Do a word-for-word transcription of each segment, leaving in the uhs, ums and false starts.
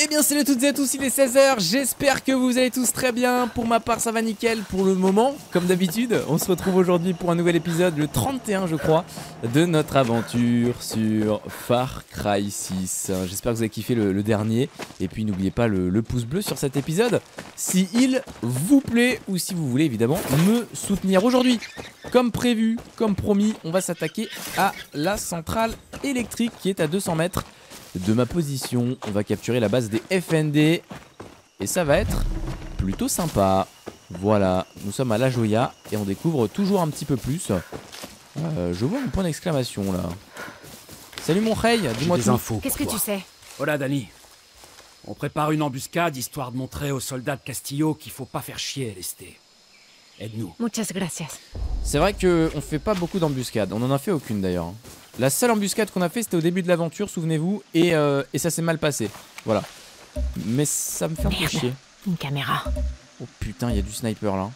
Eh bien salut à toutes et à tous, il est seize heures, j'espère que vous allez tous très bien. Pour ma part ça va nickel pour le moment, comme d'habitude. On se retrouve aujourd'hui pour un nouvel épisode, le trente et un je crois, de notre aventure sur Far Cry six. J'espère que vous avez kiffé le, le dernier. Et puis n'oubliez pas le, le pouce bleu sur cet épisode si il vous plaît, ou si vous voulez évidemment me soutenir. Aujourd'hui, comme prévu, comme promis, on va s'attaquer à la centrale électrique qui est à deux cents mètres de ma position. On va capturer la base des F N D et ça va être plutôt sympa. Voilà, nous sommes à La Joya et on découvre toujours un petit peu plus. Euh, je vois un point d'exclamation là. Salut mon Rey, dis-moi des infos. Qu'est-ce que tu sais? Hola Dani. On prépare une embuscade histoire de montrer aux soldats de Castillo qu'il faut pas faire chier L S T. Aide-nous. Muchas gracias. C'est vrai qu'on fait pas beaucoup d'embuscades, on en a fait aucune d'ailleurs. La seule embuscade qu'on a fait c'était au début de l'aventure, souvenez-vous, et, euh, et ça s'est mal passé. Voilà. Mais ça me fait un peu chier. Une caméra. Oh putain, il y a du sniper là.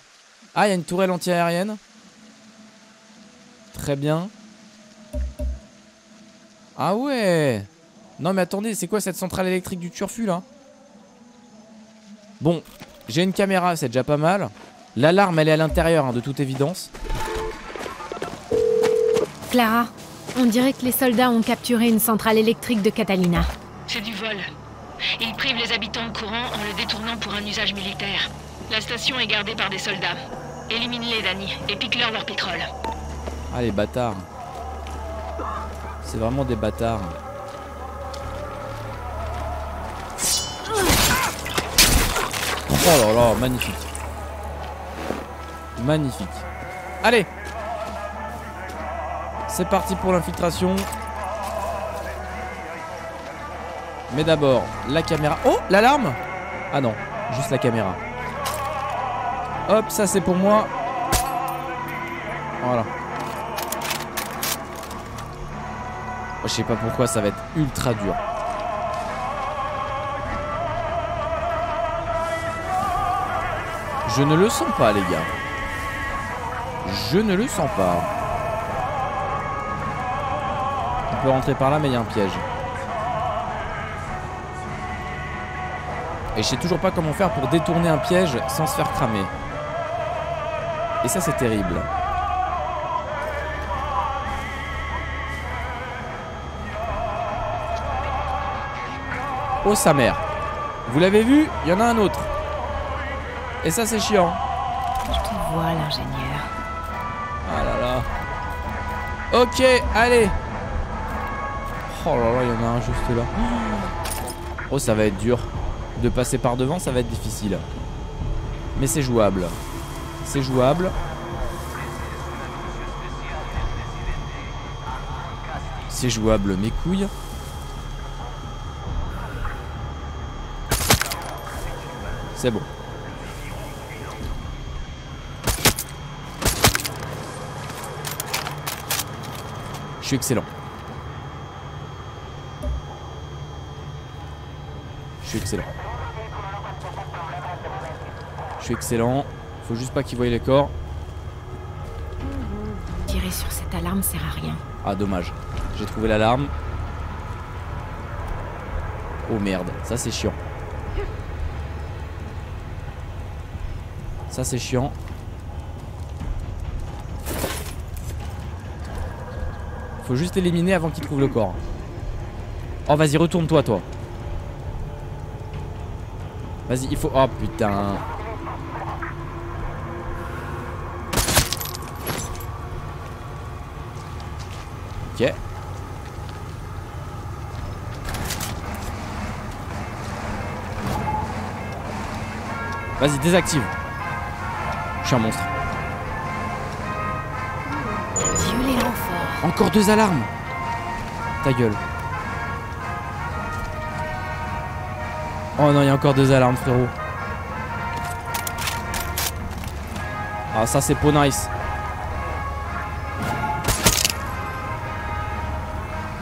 Ah, il y a une tourelle anti-aérienne. Très bien. Ah ouais. Non mais attendez, c'est quoi cette centrale électrique du turfu là? Bon, j'ai une caméra, c'est déjà pas mal. L'alarme elle est à l'intérieur hein, de toute évidence. Clara, on dirait que les soldats ont capturé une centrale électrique de Catalina. C'est du vol. Ils privent les habitants de courant en le détournant pour un usage militaire. La station est gardée par des soldats. Élimine-les, Dani, et pique-leur leur pétrole. Ah, les bâtards. C'est vraiment des bâtards. Oh là là, magnifique. Magnifique. Allez! C'est parti pour l'infiltration. Mais d'abord, la caméra... Oh, l'alarme! Ah non, juste la caméra. Hop, ça c'est pour moi. Voilà. Je sais pas pourquoi, ça va être ultra dur. Je ne le sens pas, les gars. Je ne le sens pas. On peut rentrer par là mais il y a un piège. Et je sais toujours pas comment faire pour détourner un piège sans se faire cramer. Et ça c'est terrible. Oh sa mère. Vous l'avez vu, il y en a un autre. Et ça c'est chiant. Je te vois l'ingénieur. Ah là là. Ok, allez. Oh là là, il y en a un juste là. Oh, ça va être dur. De passer par devant, ça va être difficile. Mais c'est jouable. C'est jouable. C'est jouable, mes couilles. C'est bon. Je suis excellent. Je suis excellent. Je suis excellent. Faut juste pas qu'ils voient les corps. Tirer sur cette alarme sert à rien. Ah dommage. J'ai trouvé l'alarme. Oh merde, ça c'est chiant. Ça c'est chiant. Faut juste éliminer avant qu'ils trouvent le corps. Oh vas-y, retourne-toi toi. toi. Vas-y, il faut... Oh putain. Ok. Vas-y, désactive. Je suis un monstre. Dieu les renforts. Encore deux alarmes. Ta gueule. Oh non, il y a encore deux alarmes, frérot. Ah, ça, c'est pas nice.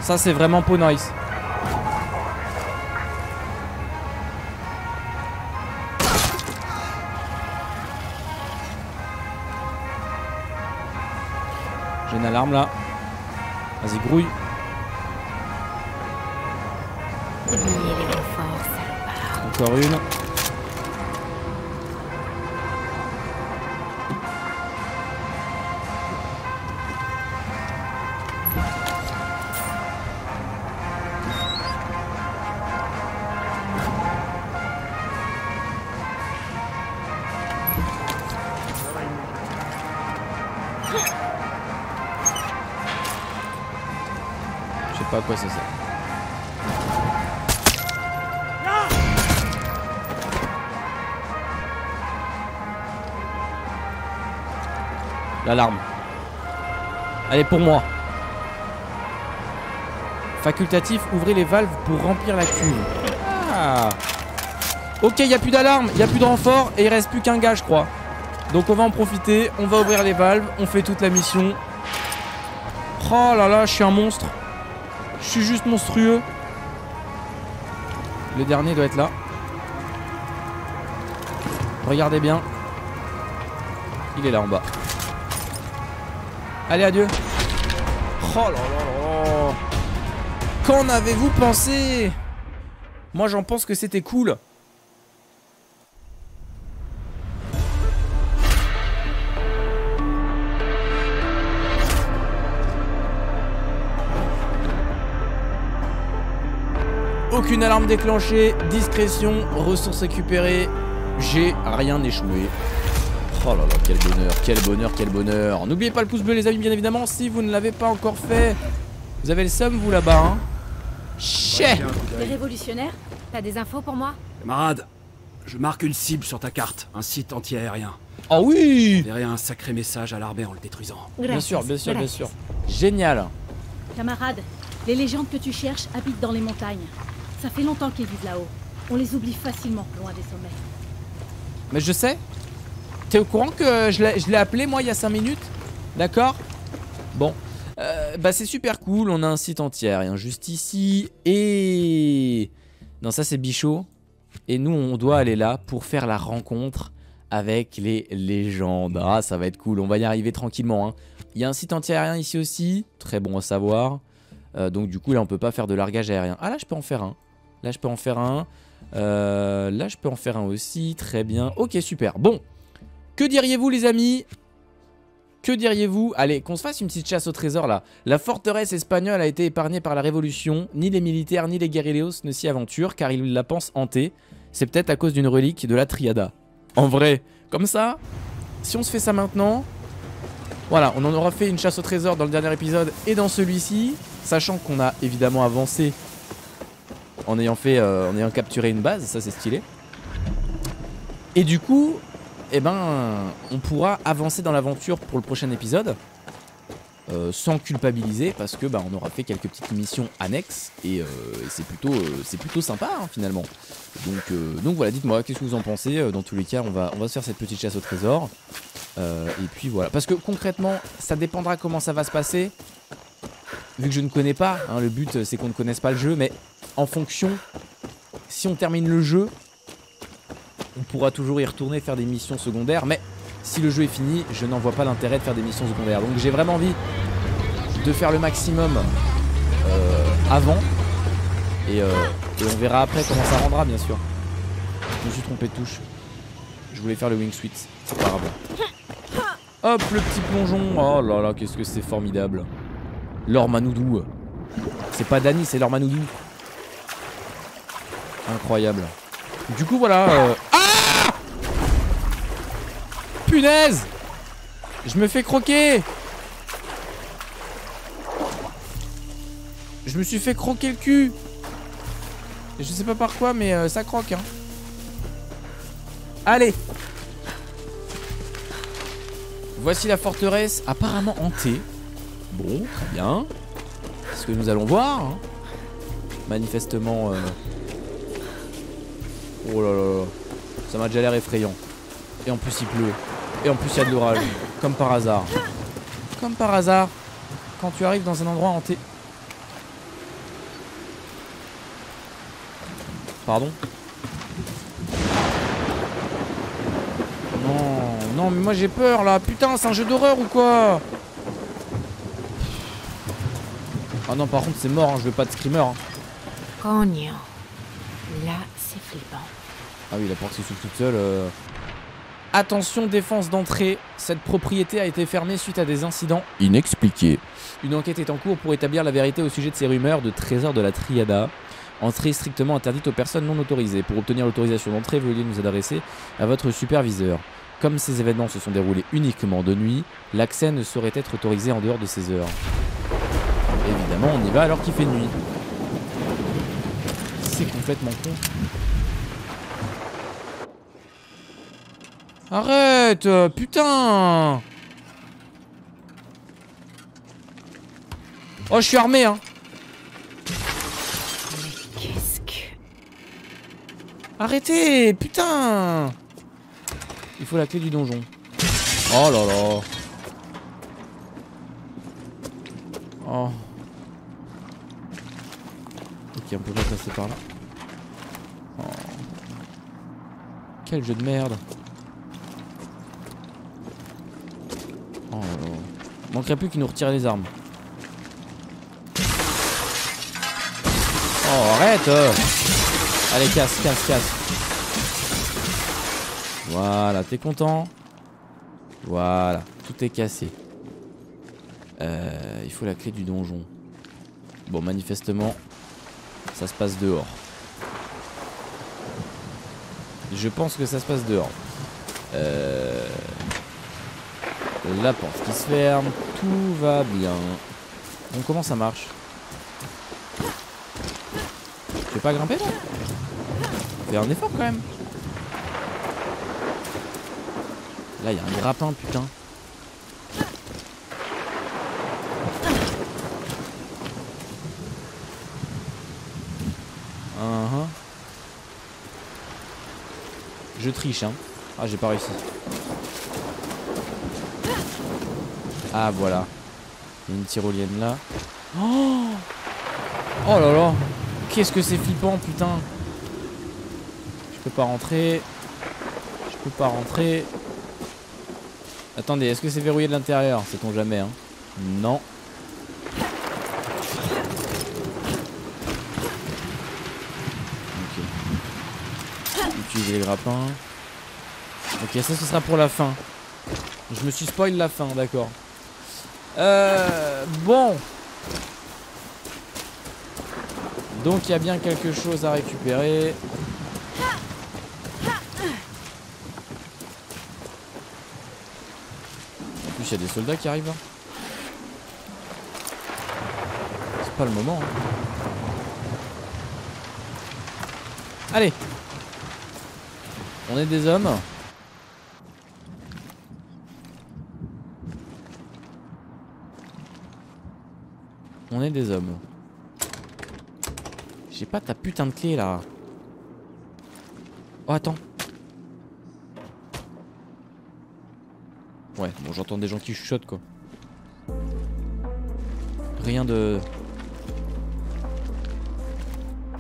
Ça, c'est vraiment pas nice. J'ai une alarme là. Vas-y, grouille. Encore une. Je sais pas à quoi ça sert. L'alarme. Elle est pour moi. Facultatif, ouvrez les valves pour remplir la cuve. Ah. Ok, il n'y a plus d'alarme, il n'y a plus de renfort et il reste plus qu'un gars, je crois. Donc on va en profiter, on va ouvrir les valves, on fait toute la mission. Oh là là, je suis un monstre. Je suis juste monstrueux. Le dernier doit être là. Regardez bien. Il est là en bas. Allez, adieu. Oh là là là. Qu'en avez-vous pensé? Moi, j'en pense que c'était cool. Aucune alarme déclenchée. Discrétion. Ressources récupérées. J'ai rien échoué. Oh là là, quel bonheur, quel bonheur, quel bonheur. N'oubliez pas le pouce bleu les amis, bien évidemment, si vous ne l'avez pas encore fait. Vous avez le seum, vous, là-bas, hein. Chais. Les révolutionnaires, t'as des infos pour moi? Camarade, je marque une cible sur ta carte, un site anti-aérien. Ah oui. J'enverrai un sacré message à l'armée en le détruisant. Gracias. Bien sûr, bien sûr, Gracias. bien sûr. Génial. Camarade, les légendes que tu cherches habitent dans les montagnes. Ça fait longtemps qu'ils vivent là-haut. On les oublie facilement, loin des sommets. Mais je sais. T'es au courant que je l'ai appelé moi il y a cinq minutes? D'accord. Bon, euh, bah c'est super cool, on a un site entier, hein, juste ici. Et... non, ça c'est Bichot. Et nous on doit aller là pour faire la rencontre avec les légendes. Ah, ça va être cool, on va y arriver tranquillement, hein. Il y a un site anti-aérien ici aussi, très bon à savoir. euh, Donc du coup là on peut pas faire de largage aérien. Ah là je peux en faire un. Là je peux en faire un euh, Là je peux en faire un aussi, très bien. Ok, super, bon. Que diriez-vous les amis? Que diriez-vous? Allez, qu'on se fasse une petite chasse au trésor là. La forteresse espagnole a été épargnée par la révolution. Ni les militaires ni les guerrilleros ne s'y aventurent car ils la pensent hantée. C'est peut-être à cause d'une relique de la Triada. En vrai, comme ça, si on se fait ça maintenant... Voilà, on en aura fait une chasse au trésor dans le dernier épisode et dans celui-ci. Sachant qu'on a évidemment avancé en ayant, fait, euh, en ayant capturé une base, ça c'est stylé. Et du coup... et eh ben, on pourra avancer dans l'aventure pour le prochain épisode euh, sans culpabiliser parce que bah, on aura fait quelques petites missions annexes et, euh, et c'est plutôt, euh, c'est plutôt sympa hein, finalement. Donc, euh, donc voilà, dites-moi qu'est-ce que vous en pensez. Dans tous les cas, on va, on va se faire cette petite chasse au trésor euh, et puis voilà. Parce que concrètement, ça dépendra comment ça va se passer. Vu que je ne connais pas, hein, le but c'est qu'on ne connaisse pas le jeu, mais en fonction, si on termine le jeu. On pourra toujours y retourner faire des missions secondaires. Mais si le jeu est fini, je n'en vois pas l'intérêt de faire des missions secondaires. Donc j'ai vraiment envie de faire le maximum euh, avant et, euh, et on verra après comment ça rendra bien sûr. Je me suis trompé de touche. Je voulais faire le wingsuit. C'est pas grave. Hop, le petit plongeon. Oh là là, qu'est-ce que c'est formidable. L'Ormanoudou. C'est pas Dany, c'est l'Ormanoudou. Incroyable. Du coup voilà... Euh... Ah! Punaise! Je me fais croquer! Je me suis fait croquer le cul! Je sais pas par quoi mais euh, ça croque hein. Allez! Voici la forteresse apparemment hantée. Bon, très bien. C'est ce que nous allons voir hein. Manifestement... Euh... Oh là là, ça m'a déjà l'air effrayant. Et en plus il pleut. Et en plus il y a de l'orage. Comme par hasard. Comme par hasard. Quand tu arrives dans un endroit hanté. Pardon? Non, non mais moi j'ai peur là. Putain, c'est un jeu d'horreur ou quoi? Ah non, par contre c'est mort, hein. Je veux pas de screamer hein. Cognon. Là, c'est flippant. Ah oui, la porte s'ouvre toute seule. Euh... Attention, défense d'entrée. Cette propriété a été fermée suite à des incidents inexpliqués. Une enquête est en cours pour établir la vérité au sujet de ces rumeurs de trésors de la Triada. Entrée strictement interdite aux personnes non autorisées. Pour obtenir l'autorisation d'entrée, veuillez nous adresser à votre superviseur. Comme ces événements se sont déroulés uniquement de nuit, l'accès ne saurait être autorisé en dehors de ces heures. Évidemment, on y va alors qu'il fait nuit. C'est complètement con. Arrête, putain! Oh, je suis armé, hein! Mais qu'est-ce que... Arrêtez, putain! Il faut la clé du donjon. Oh là là. Oh. Ok, on peut pas passer par là. Oh. Quel jeu de merde. Oh là là. Manquerait plus qu'ils nous retirent les armes. Oh, arrête. Allez, casse, casse, casse. Voilà, t'es content? Voilà, tout est cassé. Euh, il faut la clé du donjon. Bon, manifestement, ça se passe dehors. Je pense que ça se passe dehors. Euh, la porte qui se ferme, tout va bien. Bon, comment ça marche? Je peux pas grimper là? Fais un effort quand même. Là, il y a un grappin, putain. Uh-huh. Je triche, hein. Ah, j'ai pas réussi. Ah, voilà. Il y a une tyrolienne là. Oh, oh là là. Qu'est-ce que c'est flippant, putain. Je peux pas rentrer. Je peux pas rentrer. Attendez, est-ce que c'est verrouillé de l'intérieur? Sait-on jamais, hein? Non. Ok. Utiliser les grappins. Ok, ça ce sera pour la fin. Je me suis spoil la fin, d'accord. Euh... Bon. Donc il y a bien quelque chose à récupérer. Il y a des soldats qui arrivent là. C'est pas le moment. Hein. Allez. On est des hommes. On est des hommes. J'ai pas ta putain de clé là. Oh attends. Ouais, bon, j'entends des gens qui chuchotent quoi. Rien de...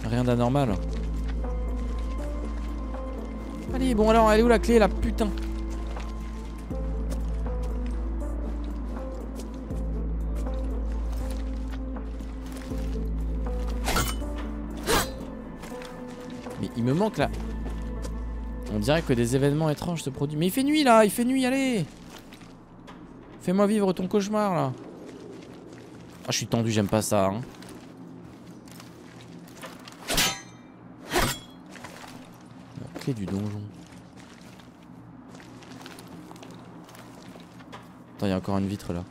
Rien d'anormal. Allez, bon alors, elle est où la clé là, putain? Mais il me manque là. On dirait que des événements étranges se produisent. Mais il fait nuit là, il fait nuit, allez! Fais-moi vivre ton cauchemar là. Ah, je suis tendu, j'aime pas ça. Hein. La clé du donjon. Attends, il y a encore une vitre là.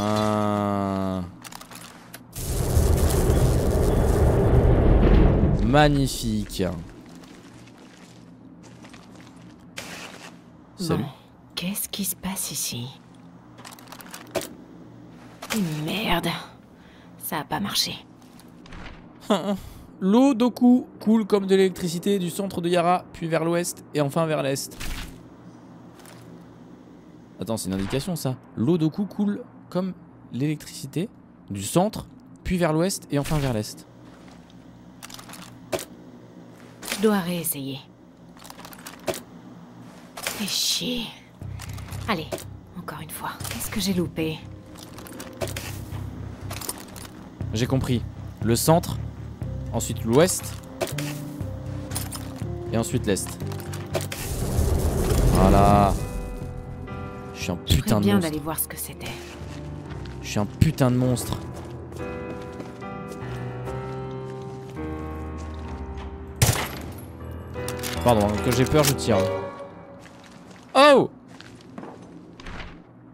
Ah. Magnifique. Salut. Bon. Qu'est-ce qui se passe ici? Merde. Ça a pas marché. L'eau d'Oku coule comme de l'électricité du centre de Yara, puis vers l'ouest et enfin vers l'est. Attends, c'est une indication ça. L'eau d'Oku coule comme l'électricité du centre, puis vers l'ouest et enfin vers l'est. Je dois réessayer. Fais chier. Allez, encore une fois. Qu'est-ce que j'ai loupé? J'ai compris. Le centre, Ensuite l'ouest. Et ensuite l'est. Voilà. Je suis un putain de monstre. J'aimerais bien d'aller voir ce que c'était. Je suis un putain de monstre. Pardon, quand j'ai peur, je tire. Oh!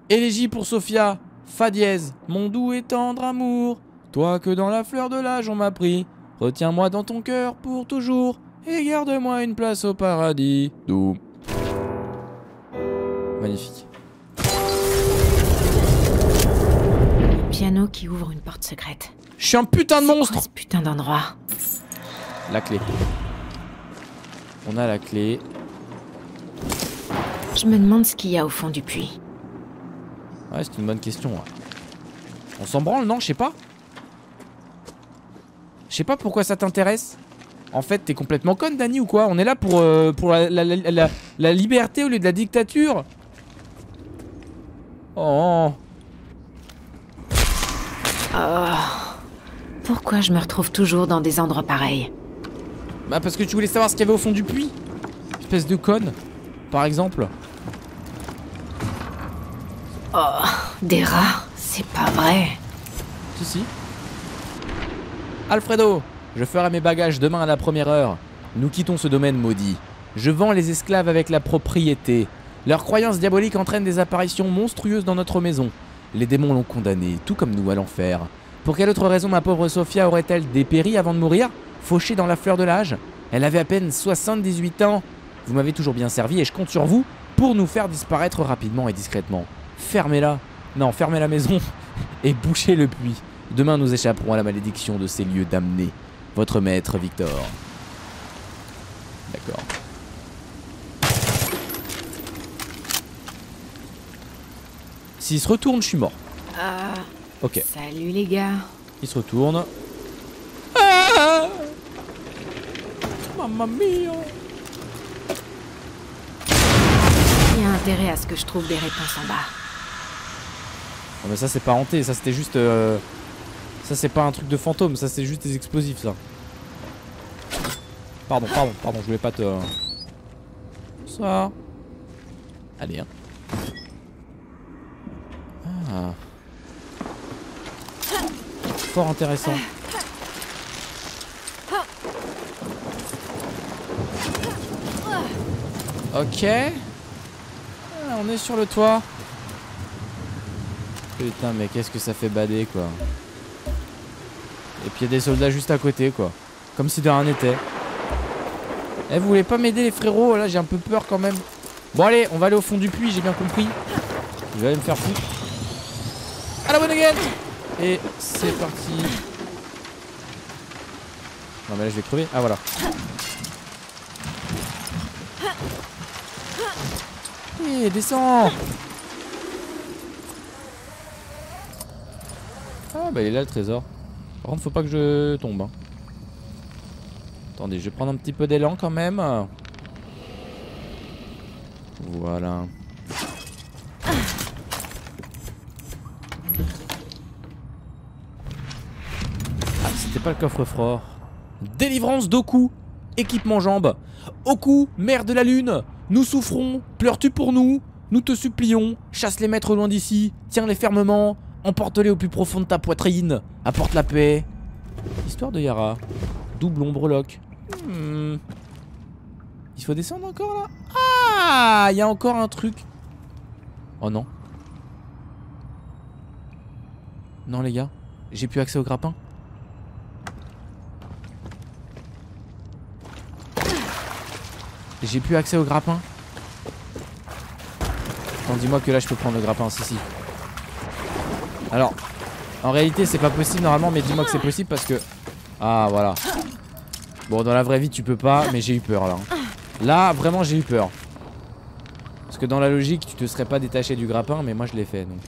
Élégie pour Sofia. Fa dièse. Mon doux et tendre amour. Toi que dans la fleur de l'âge on m'a pris. Retiens-moi dans ton cœur pour toujours. Et garde-moi une place au paradis. Doux. Magnifique. Le piano qui ouvre une porte secrète. Je suis un putain de monstre! C'est putain d'endroit. La clé. On a la clé. Je me demande ce qu'il y a au fond du puits. Ouais, c'est une bonne question. Ouais. On s'en branle, non? Je sais pas. Je sais pas pourquoi ça t'intéresse. En fait, t'es complètement conne, Dani, ou quoi? On est là pour, euh, pour la, la, la, la, la liberté au lieu de la dictature. Oh. Oh. Pourquoi je me retrouve toujours dans des endroits pareils? Bah parce que tu voulais savoir ce qu'il y avait au fond du puits. Espèce de conne, par exemple. Oh, des rats, c'est pas vrai. Si, si. Alfredo, je ferai mes bagages demain à la première heure. Nous quittons ce domaine maudit. Je vends les esclaves avec la propriété. Leurs croyances diaboliques entraînent des apparitions monstrueuses dans notre maison. Les démons l'ont condamnée, tout comme nous, à l'enfer. Pour quelle autre raison ma pauvre Sofia aurait-elle dépéri avant de mourir ? Fauchée dans la fleur de l'âge, elle avait à peine soixante-dix-huit ans. Vous m'avez toujours bien servi et je compte sur vous pour nous faire disparaître rapidement et discrètement. Fermez-la. Non, fermez la maison et bouchez le puits. Demain, nous échapperons à la malédiction de ces lieux damnés. Votre maître, Victor. D'accord. S'il se retourne, je suis mort. Ah, ok. Salut les gars. Il se retourne. Ah! Mamma mia! Il y a intérêt à ce que je trouve des réponses en bas. Oh mais ça c'est pas hanté, ça c'était juste... Euh... Ça c'est pas un truc de fantôme, ça c'est juste des explosifs ça. Pardon, pardon, pardon, je voulais pas te... Ça... Allez hein. Ah. Fort intéressant. Ok. Ah, on est sur le toit. Putain mais qu'est-ce que ça fait bader quoi. Et puis il y a des soldats juste à côté quoi. Comme si de rien n'était. Eh vous voulez pas m'aider les frérots? Là j'ai un peu peur quand même. Bon allez on va aller au fond du puits, j'ai bien compris. Je vais aller me faire foutre. À la bonne again. Et c'est parti. Non mais là je vais crever. Ah voilà. Hey, descends. Ah bah il est là le trésor. Par contre faut pas que je tombe hein. Attendez je vais prendre un petit peu d'élan quand même. Voilà. Ah c'était pas le coffre-fort. Délivrance d'Oku. Équipement jambes. Oku, mère de la lune. Nous souffrons, pleures-tu pour nous? Nous te supplions, chasse les maîtres loin d'ici, tiens-les fermement, emporte-les au plus profond de ta poitrine, apporte la paix. Histoire de Yara, double ombre-loc. Hmm. Il faut descendre encore là? Ah, il y a encore un truc. Oh non. Non les gars, j'ai plus accès au grappin. J'ai plus accès au grappin. Attends, dis-moi que là je peux prendre le grappin, si si. Alors, en réalité c'est pas possible normalement, mais dis-moi que c'est possible parce que... Ah voilà. Bon dans la vraie vie tu peux pas, mais j'ai eu peur là. Là vraiment j'ai eu peur. Parce que dans la logique tu te serais pas détaché du grappin, mais moi je l'ai fait donc...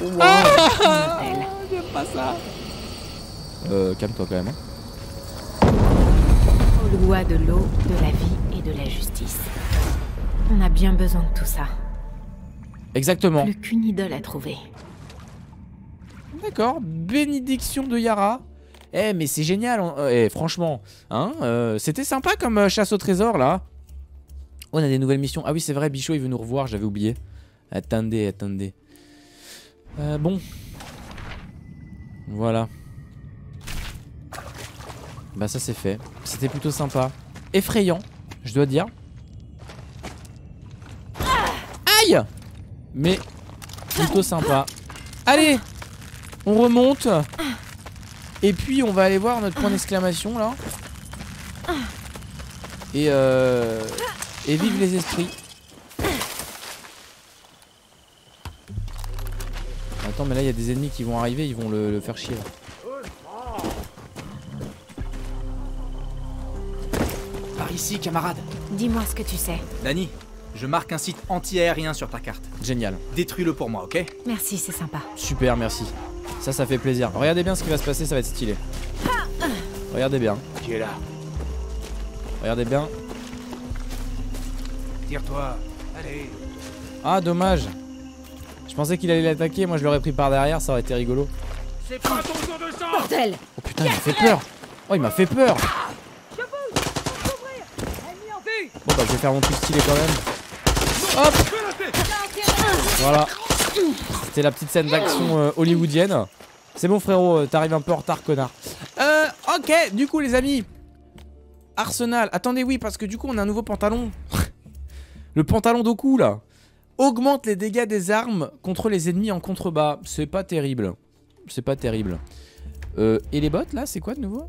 Euh... Wow. Ah j'aime pas ça. Euh calme-toi quand même hein. Loi de l'eau, de la vie et de la justice. On a bien besoin de tout ça. Exactement. Plus qu'une idole à trouver. D'accord. Bénédiction de Yara. Eh hey, mais c'est génial, on... hey, franchement hein, euh, c'était sympa comme euh, chasse au trésor là. Oh, on a des nouvelles missions. Ah oui c'est vrai, Bichot il veut nous revoir, j'avais oublié. Attendez, attendez euh, bon. Voilà. Bah ça c'est fait. C'était plutôt sympa. Effrayant, je dois dire. Aïe. Mais plutôt sympa. Allez, on remonte. Et puis on va aller voir notre point d'exclamation là. Et euh... Et vive les esprits. Attends mais là il y a des ennemis qui vont arriver. Ils vont le, le faire chier là. Par ici camarade. Dis-moi ce que tu sais. Dani, je marque un site anti-aérien sur ta carte. Génial. Détruis-le pour moi, ok? Merci, c'est sympa. Super, merci. Ça, ça fait plaisir. Regardez bien ce qui va se passer, ça va être stylé. Regardez bien. Qui est là? Regardez bien. Tire-toi, allez. Ah, dommage. Je pensais qu'il allait l'attaquer, moi je l'aurais pris par derrière, ça aurait été rigolo. C'est pas ton tour de sang. Mortel. Oh putain, il m'a fait peur. Oh, il m'a fait peur. Bon bah je vais faire mon truc stylé quand même. Hop. Voilà. C'était la petite scène d'action euh, hollywoodienne. C'est bon frérot, t'arrives un peu en retard connard. Euh ok, du coup les amis, Arsenal, attendez oui parce que du coup on a un nouveau pantalon. Le pantalon d'Oku là. Augmente les dégâts des armes contre les ennemis en contrebas. C'est pas terrible. C'est pas terrible euh, Et les bottes là c'est quoi de nouveau?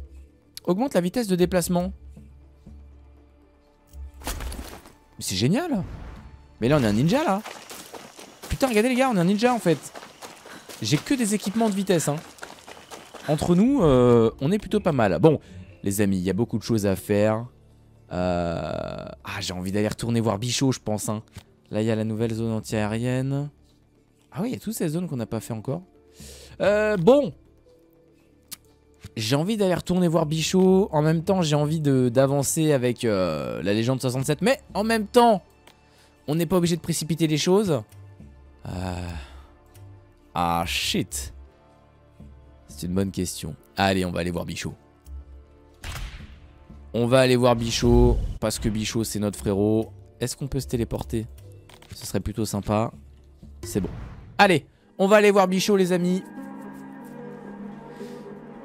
Augmente la vitesse de déplacement. C'est génial. Mais là on est un ninja là. Putain regardez les gars, on est un ninja en fait. J'ai que des équipements de vitesse hein. Entre nous euh, on est plutôt pas mal. Bon les amis, il y a beaucoup de choses à faire euh... Ah j'ai envie d'aller retourner voir Bichot je pense hein. Là il y a la nouvelle zone anti-aérienne. Ah oui il y a toutes ces zones qu'on n'a pas fait encore euh, bon. J'ai envie d'aller retourner voir Bichot. En même temps j'ai envie d'avancer avec euh, la légende soixante-sept. Mais en même temps on n'est pas obligé de précipiter les choses euh... Ah shit. C'est une bonne question. Allez on va aller voir Bichot. On va aller voir Bichot. Parce que Bichot c'est notre frérot. Est-ce qu'on peut se téléporter? Ce serait plutôt sympa. C'est bon. Allez on va aller voir Bichot les amis.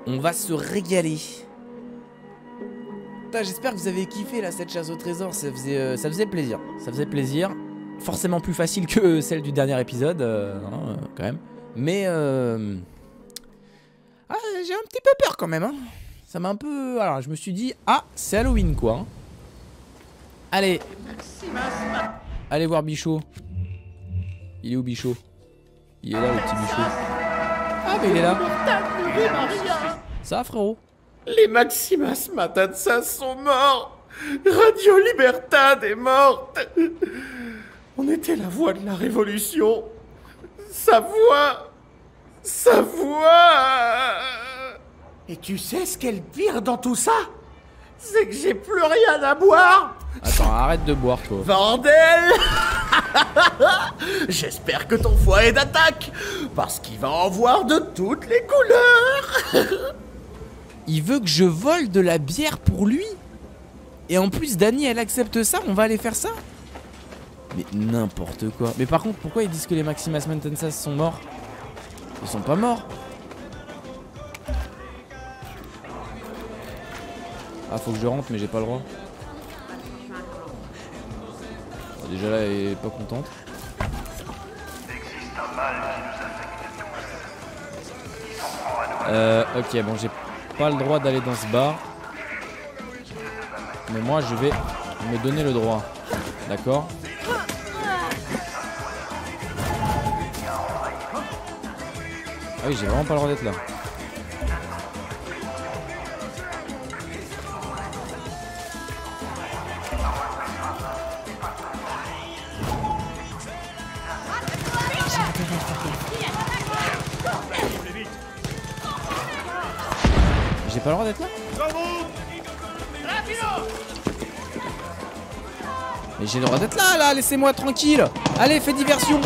On va se régaler. J'espère que vous avez kiffé là cette chasse au trésor. Ça faisait, euh, ça faisait plaisir. Ça faisait plaisir. Forcément plus facile que celle du dernier épisode, euh, hein, euh, quand même. Mais euh... ah, j'ai un petit peu peur quand même. Hein. Ça m'a un peu. Alors je me suis dit ah c'est Halloween quoi. Hein. Allez. Allez voir Bichot. Il est où Bichot? Il est là le petit Bichot. Ah mais il est là. Ça frérot. Les Maximas Matanza sont morts. Radio Libertade est morte. On était la voix de la révolution. Sa voix. Sa voix. Et tu sais ce qu'elle pire dans tout ça? C'est que j'ai plus rien à boire. Attends, arrête de boire toi. Vandel. J'espère que ton foie est d'attaque, parce qu'il va en voir de toutes les couleurs. Il veut que je vole de la bière pour lui. Et en plus Dani elle accepte ça. On va aller faire ça. Mais n'importe quoi. Mais par contre pourquoi ils disent que les Maximas Matanza sont morts? Ils sont pas morts. Ah faut que je rentre mais j'ai pas le droit. Déjà là, elle est pas contente. Euh, ok, bon, j'ai pas le droit d'aller dans ce bar. Mais moi, je vais me donner le droit. D'accord? Ah oui, j'ai vraiment pas le droit d'être là. J'ai pas le droit d'être là. Mais j'ai le droit d'être là là, laissez-moi tranquille. Allez, fais diversion.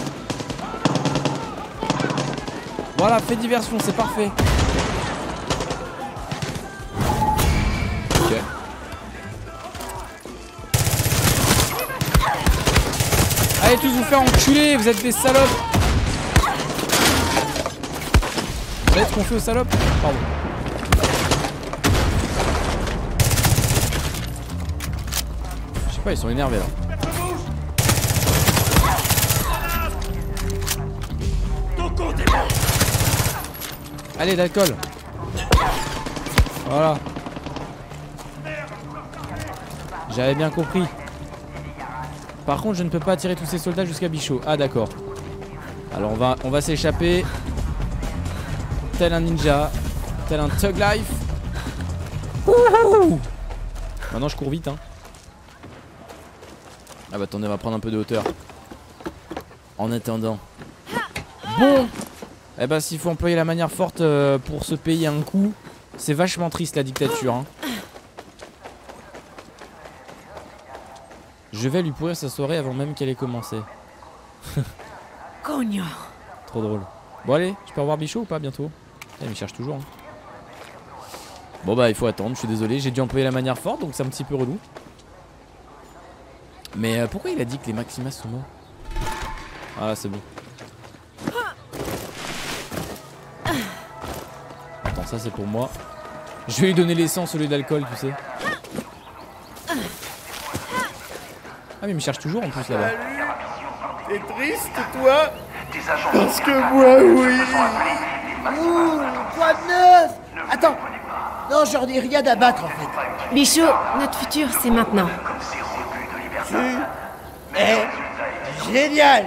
Voilà, fais diversion, c'est parfait. Allez tous vous faire enculer, vous êtes des salopes. Vous savez ce qu'on fait aux salopes? Pardon. Je sais pas, ils sont énervés là. Allez, d'alcool. Voilà. J'avais bien compris. Par contre, je ne peux pas attirer tous ces soldats jusqu'à Bichot. Ah, d'accord. Alors, on va, on va s'échapper. Tel un ninja. Tel un thug life. Wouhou! Maintenant, je cours vite. Hein. Ah, bah attendez, on va prendre un peu de hauteur. En attendant. Bon! Eh ben s'il faut employer la manière forte euh, pour se payer un coup, c'est vachement triste la dictature hein. Je vais lui pourrir sa soirée avant même qu'elle ait commencé. Cognon. Trop drôle. Bon allez, je peux revoir Bichot ou pas bientôt? Elle me cherche toujours hein. Bon bah il faut attendre, je suis désolé, j'ai dû employer la manière forte donc c'est un petit peu relou. Mais euh, pourquoi il a dit que les Maximas sont morts? Ah c'est bon. Ça c'est pour moi. Je vais lui donner l'essence au lieu d'alcool, tu sais. Ah mais il me cherche toujours en plus là-bas. T'es triste toi? Parce que moi oui. Ouh, quoi de neuf? Attends. Non, j'en ai rien à battre en fait. Bichot, notre futur c'est maintenant. Tu... Eh, génial.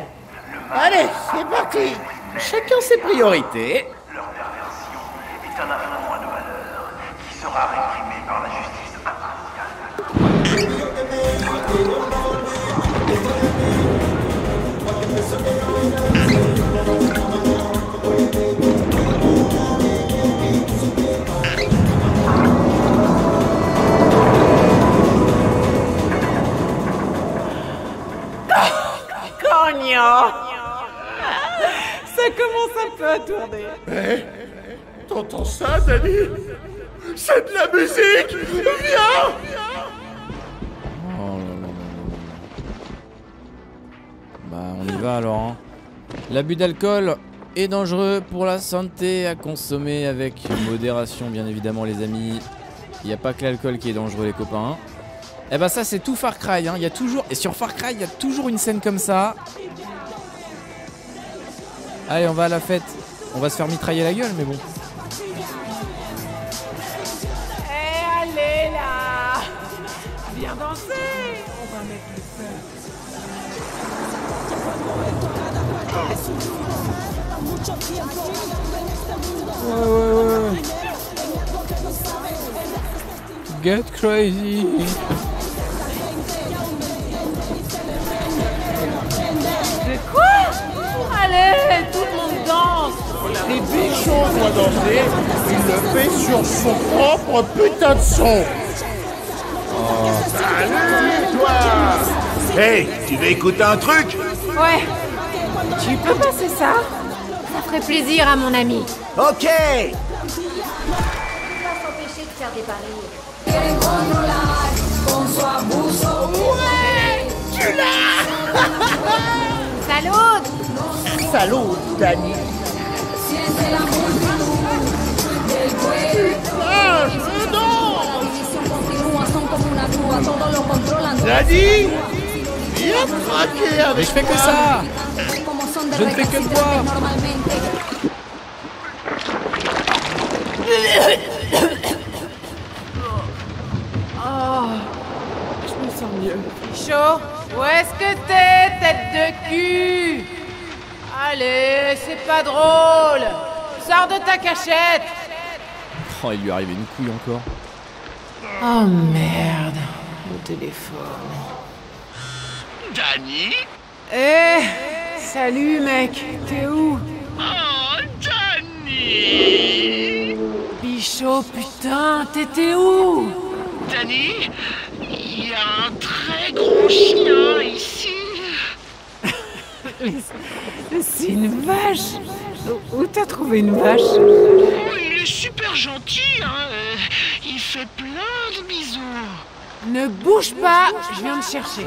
Allez, c'est parti. Chacun ses priorités. Un affront de valeur qui sera réprimé par la justice impartiale. Cognon, ça commence un peu à tourner. Eh T'entends ça, Dani? C'est de la musique! Viens! Oh là là là. Bah, on y va alors. Hein. L'abus d'alcool est dangereux pour la santé, à consommer avec modération, bien évidemment, les amis. Il n'y a pas que l'alcool qui est dangereux, les copains. Eh bah, ça, c'est tout Far Cry. Hein. Y a toujours... Et sur Far Cry, il y a toujours une scène comme ça. Allez, on va à la fête. On va se faire mitrailler la gueule, mais bon. Viens danser. On va mettre le feu. Ouais, ouais, ouais. Get crazy. De quoi? Allez, tout le monde danse. Les Bichots voient danser. Il le fait sur son propre putain de son. Oh. Salut, toi! Hey, tu veux écouter un truc? Ouais. Tu peux passer ça? Ça ferait plaisir à mon ami. Ok! Ouais! Tu l'as! Salut! Salut, Dani! Putain, je danse! Dani, viens craquer avec. Mais je fais que ça. Je ne fais que toi. Oh, je me sens mieux. Chaud. Où est-ce que t'es, tête de cul? Allez, c'est pas drôle. Sors de ta cachette. Oh, il lui est arrivé une couille encore. Oh merde, mon téléphone. Dani? Eh, hey, salut mec, t'es où? Oh, Dani! Bichot, putain, t'étais où? Dani, il y a un très gros chien ici. C'est une vache? Où t'as trouvé une vache? Oh, il est super gentil, hein. Il fait plein de bisous. Ne bouge pas, je viens te chercher.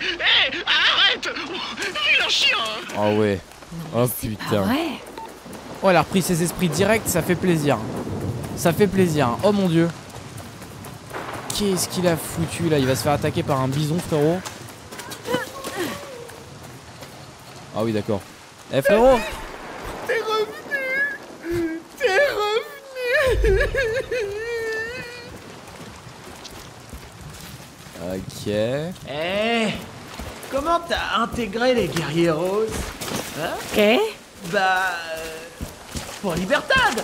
Hé, arrête! Vilain chien! Oh ouais. Oh putain. Oh, elle a repris ses esprits directs, ça fait plaisir. Ça fait plaisir. Oh mon dieu. Qu'est-ce qu'il a foutu là? Il va se faire attaquer par un bison, frérot. Ah oui, d'accord. Eh hey, frérot! T'es revenu! T'es revenu! Ok. Eh! Hey, comment t'as intégré les guerriers roses? Hein? Eh? Bah. Pour Libertad!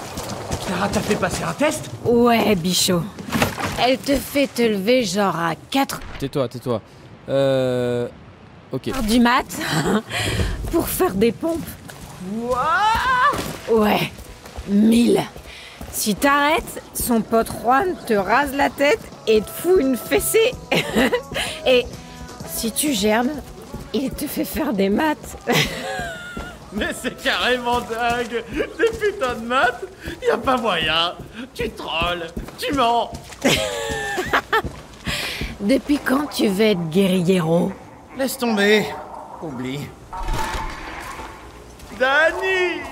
Clara t'a fait passer un test? Ouais, Bichot. Elle te fait te lever genre à quatre. Tais-toi, tais-toi. Euh. Ok. Du mat. Pour faire des pompes. Wow. Ouais. mille. Si t'arrêtes, son pote Juan te rase la tête et te fout une fessée. Et si tu germes, il te fait faire des maths. Mais c'est carrément dingue. Des putains de maths, y a pas moyen. Tu trolles, tu mens. Depuis quand tu veux être guerriero? Laisse tomber. Oublie. Danny!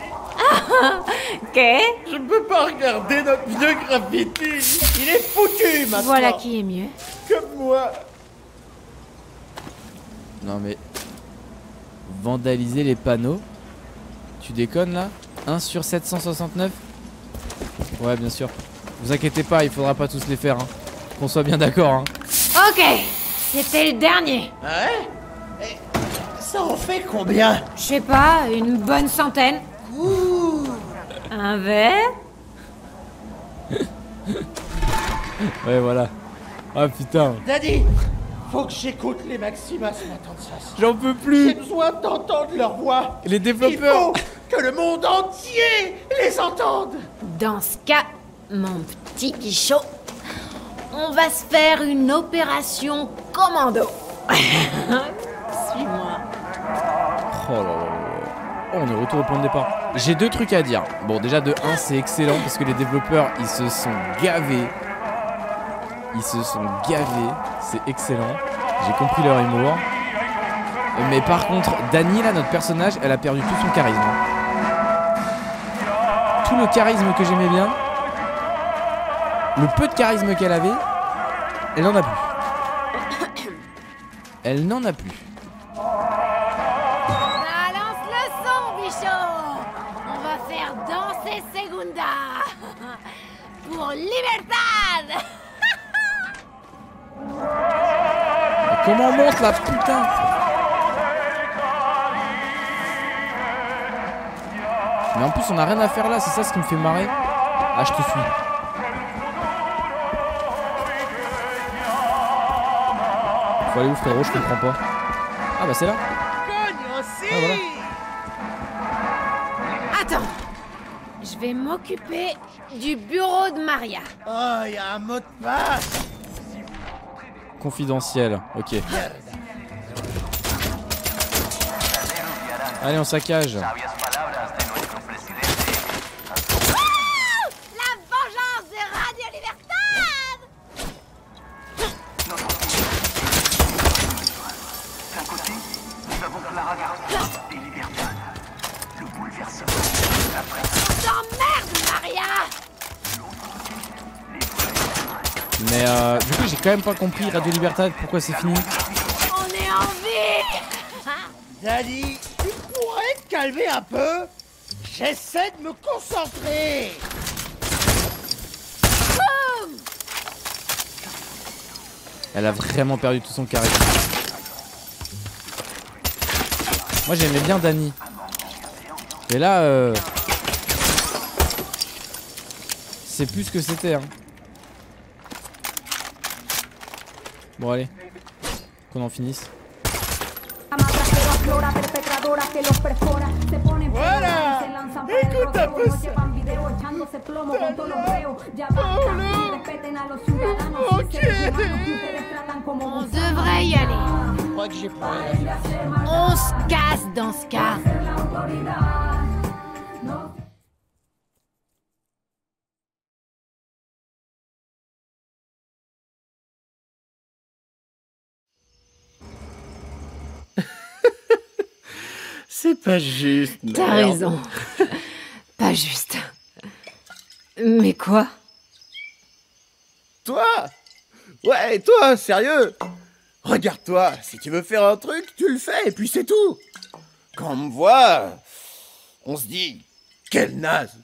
Okay. Je peux pas regarder notre biographie. Il est foutu maintenant. Voilà qui est mieux. Comme moi. Non mais... Vandaliser les panneaux? Tu déconnes là? un sur sept cent soixante-neuf? Ouais bien sûr. Vous inquiétez pas, il faudra pas tous les faire hein. Qu'on soit bien d'accord hein. Ok. C'était le dernier. Ouais. Et ça en fait combien? Je sais pas, une bonne centaine. Ouh. Un verre. Ouais voilà. Ah putain. Daddy, faut que j'écoute les Maximas Matanza. J'en peux plus. J'ai besoin d'entendre leur voix. Les développeurs. Il faut que le monde entier les entende. Dans ce cas, mon petit Bichot, on va se faire une opération commando. Suis-moi. Oh là là. Oh, on est retour au point de départ. J'ai deux trucs à dire. Bon, déjà de un, c'est excellent parce que les développeurs, ils se sont gavés. Ils se sont gavés. C'est excellent. J'ai compris leur humour. Mais par contre, Dani, là, notre personnage, elle a perdu tout son charisme. Tout le charisme que j'aimais bien. Le peu de charisme qu'elle avait, elle n'en a plus. Elle n'en a plus. Segunda pour Libertad. Comment on monte la putain? Mais en plus on a rien à faire là, c'est ça ce qui me fait marrer. Ah je te suis. Faut aller où frérot, je comprends pas. Ah bah c'est là. Ah, voilà. Attends. Je vais m'occuper du bureau de Maria. Oh, il y a un mot de passe. Confidentiel, ok. Allez, on saccage. Ah, la vengeance de Radio Libertad. D'un côté, nous avons Clara Garde et Libertad. Le bouleversement. Merde, Maria. Mais euh, du coup j'ai quand même pas compris Radio Libertad pourquoi c'est fini. On est en vie. Daddy, tu pourrais te calmer un peu? J'essaie de me concentrer. Boum. Elle a vraiment perdu tout son charisme. Moi j'aimais bien Dani. Mais là euh... c'est plus ce que c'était hein. Bon allez, qu'on en finisse. Voilà. Écoute un peu ça. Oh, okay. On devrait y aller. Je crois que j'ai pas... On se casse dans ce cas. C'est pas juste, merde. T'as raison. Pas juste. Mais quoi? Toi? Ouais, toi, sérieux? Regarde-toi, si tu veux faire un truc, tu le fais, et puis c'est tout. Quand on me voit, on se dit, quelle naze.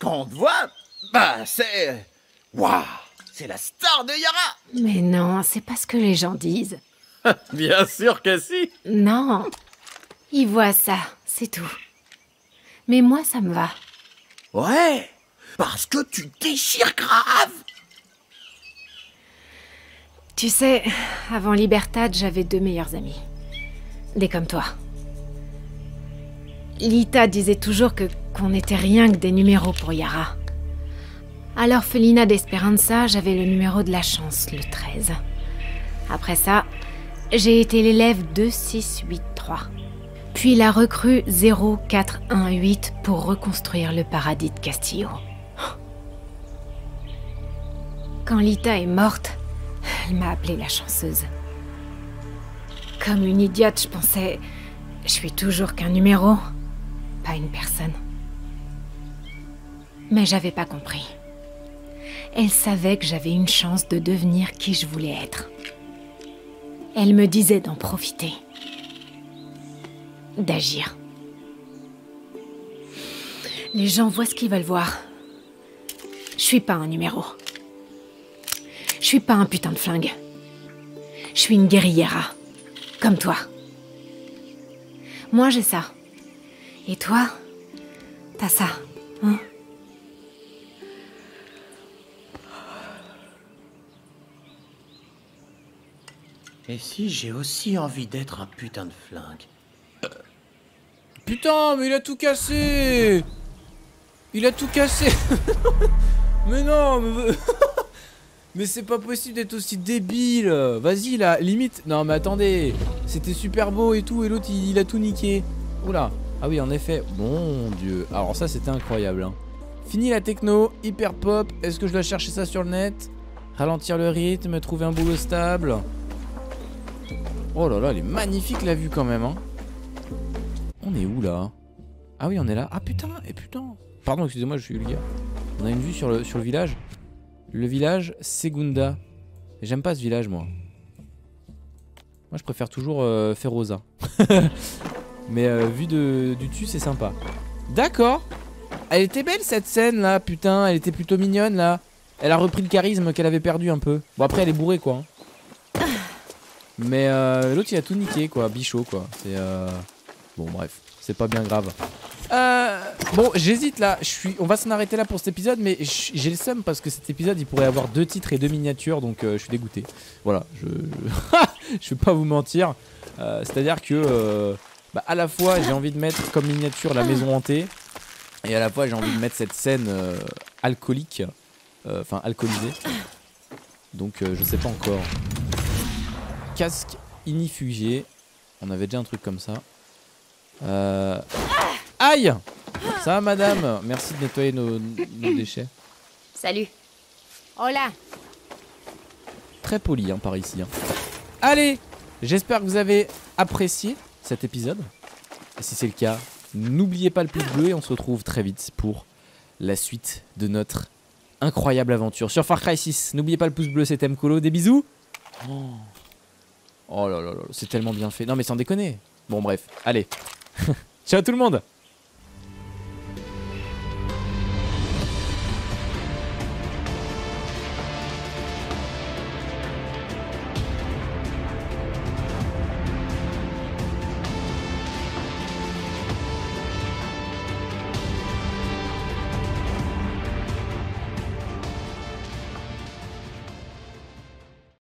Quand on te voit, bah c'est... Waouh, c'est la star de Yara. Mais non, c'est pas ce que les gens disent. Bien sûr que si. Non, ils voient ça, c'est tout. Mais moi, ça me va. Ouais, parce que tu déchires grave. Tu sais, avant Libertad, j'avais deux meilleurs amis. Des comme toi. Lita disait toujours que qu'on n'était rien que des numéros pour Yara. Alors Felina d'Esperanza, j'avais le numéro de la chance, le treize. Après ça, j'ai été l'élève deux six huit trois. Puis la recrue zéro quatre un huit pour reconstruire le paradis de Castillo. Quand Lita est morte, elle m'a appelée la chanceuse. Comme une idiote, je pensais... Je suis toujours qu'un numéro, pas une personne. Mais j'avais pas compris. Elle savait que j'avais une chance de devenir qui je voulais être. Elle me disait d'en profiter. D'agir. Les gens voient ce qu'ils veulent voir. Je suis pas un numéro. Je suis pas un putain de flingue. Je suis une guerriera, comme toi. Moi, j'ai ça. Et toi, t'as ça, hein? Et si j'ai aussi envie d'être un putain de flingue? Putain, mais il a tout cassé! Il a tout cassé! Mais non, mais... Mais c'est pas possible d'être aussi débile. Vas-y là, limite. Non mais attendez, c'était super beau et tout. Et l'autre il, il a tout niqué. Oula, ah oui en effet, mon dieu. Alors ça c'était incroyable hein. Fini la techno, hyper pop. Est-ce que je dois chercher ça sur le net? Ralentir le rythme, trouver un boulot stable. Oh là là, elle est magnifique la vue quand même hein. On est où là? Ah oui on est là, ah putain, et putain. Pardon excusez-moi je suis vulgaire. On a une vue sur le, sur le village. Le village Segunda. J'aime pas ce village moi. Moi je préfère toujours euh, Ferosa. Mais euh, vu de, du dessus c'est sympa. D'accord. Elle était belle cette scène là putain. Elle était plutôt mignonne là. Elle a repris le charisme qu'elle avait perdu un peu. Bon après elle est bourrée quoi. Mais euh, l'autre il a tout niqué quoi. Bichot quoi. C'est euh... Bon bref. C'est pas bien grave. Euh, bon j'hésite là, je suis... on va s'en arrêter là pour cet épisode mais j'ai le seum parce que cet épisode il pourrait avoir deux titres et deux miniatures donc euh, je suis dégoûté. Voilà, je je vais pas vous mentir, euh, c'est à dire que euh, bah, à la fois j'ai envie de mettre comme miniature la maison hantée et à la fois j'ai envie de mettre cette scène euh, alcoolique, enfin euh, alcoolisée, donc euh, je sais pas encore. Casque inifugé, on avait déjà un truc comme ça. Euh... Aïe! Ça va, madame? Merci de nettoyer nos, nos déchets. Salut. Hola. Très poli hein, par ici. Hein. Allez, j'espère que vous avez apprécié cet épisode. Et si c'est le cas, n'oubliez pas le pouce bleu et on se retrouve très vite pour la suite de notre incroyable aventure sur Far Cry six. N'oubliez pas le pouce bleu, c'était MColo. Des bisous. Oh, oh là là là, c'est tellement bien fait. Non mais sans déconner. Bon bref, allez. Ciao tout le monde.